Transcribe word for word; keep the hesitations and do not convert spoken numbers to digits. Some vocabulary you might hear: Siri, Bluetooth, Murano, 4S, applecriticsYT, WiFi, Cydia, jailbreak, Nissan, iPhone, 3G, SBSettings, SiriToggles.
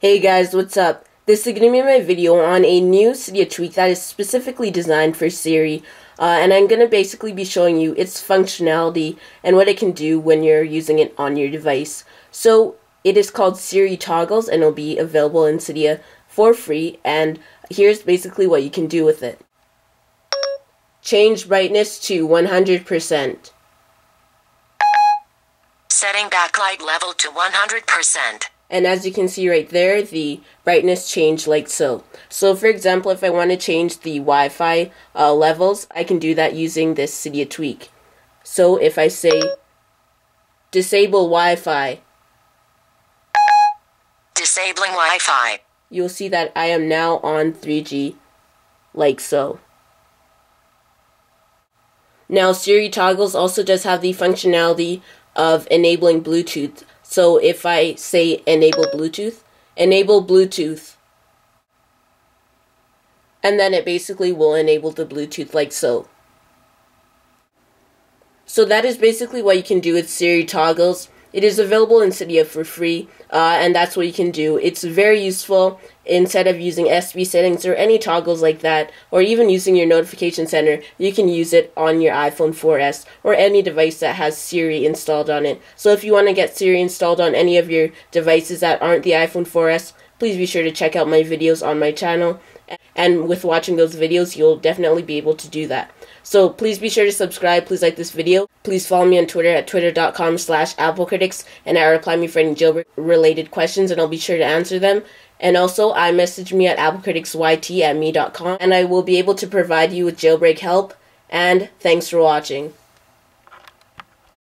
Hey guys, what's up? This is going to be my video on a new Cydia tweak that is specifically designed for Siri, uh, and I'm going to basically be showing you its functionality and what it can do when you're using it on your device. So it is called SiriToggles and it'll be available in Cydia for free, and here's basically what you can do with it. Change brightness to one hundred percent. Setting backlight level to one hundred percent. And as you can see right there, the brightness changed like so. So for example, if I want to change the Wi-Fi uh, levels, I can do that using this Cydia tweak. So if I say, disable Wi-Fi. Disabling Wi-Fi. You'll see that I am now on three G, like so. Now SiriToggles also does have the functionality of enabling Bluetooth. So if I say enable Bluetooth, enable Bluetooth, and then it basically will enable the Bluetooth like so. So that is basically what you can do with SiriToggles. It is available in Cydia for free, uh, and that's what you can do. It's very useful instead of using S B settings or any toggles like that, or even using your notification center. You can use it on your iPhone four S or any device that has Siri installed on it. So if you want to get Siri installed on any of your devices that aren't the iPhone four S, please be sure to check out my videos on my channel. And with watching those videos, you'll definitely be able to do that. So please be sure to subscribe, please like this video, please follow me on Twitter at twitter dot com slash applecritics, and I reply me for any jailbreak related questions and I'll be sure to answer them. And also, I message me at applecriticsYT at me dot com, and I will be able to provide you with jailbreak help, and thanks for watching.